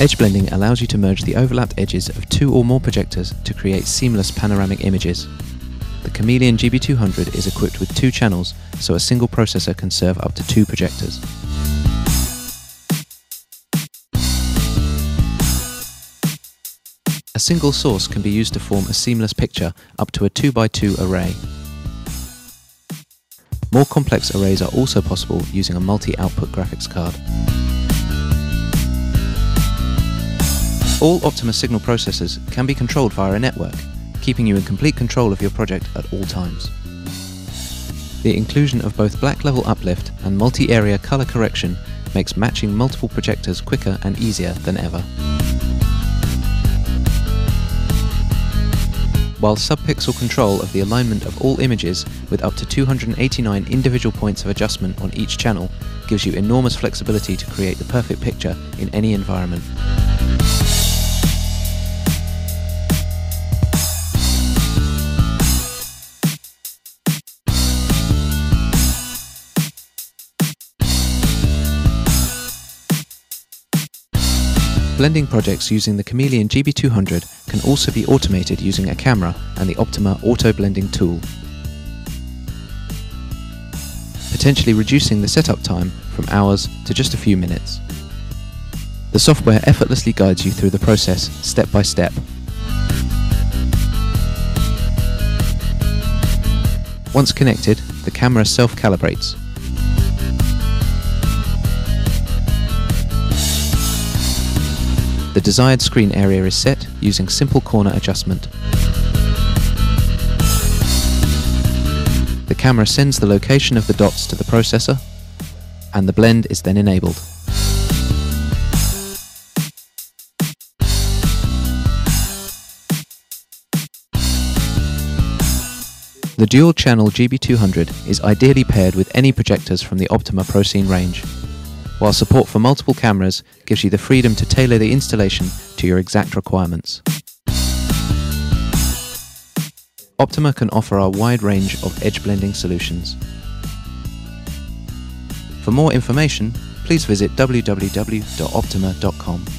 Edge blending allows you to merge the overlapped edges of two or more projectors to create seamless panoramic images. The Chameleon GB200 is equipped with two channels, so a single processor can serve up to two projectors. A single source can be used to form a seamless picture up to a 2x2 array. More complex arrays are also possible using a multi-output graphics card. All Optoma signal processors can be controlled via a network, keeping you in complete control of your project at all times. The inclusion of both black level uplift and multi-area color correction makes matching multiple projectors quicker and easier than ever. While sub-pixel control of the alignment of all images with up to 289 individual points of adjustment on each channel gives you enormous flexibility to create the perfect picture in any environment. Blending projects using the Chameleon GB200 can also be automated using a camera and the Optoma Auto Blending tool, potentially reducing the setup time from hours to just a few minutes. The software effortlessly guides you through the process step by step. Once connected, the camera self-calibrates. The desired screen area is set using simple corner adjustment. The camera sends the location of the dots to the processor, and the blend is then enabled. The dual-channel GB200 is ideally paired with any projectors from the Optoma ProScene range, while support for multiple cameras gives you the freedom to tailor the installation to your exact requirements. Optoma can offer a wide range of edge blending solutions. For more information, please visit www.optoma.com.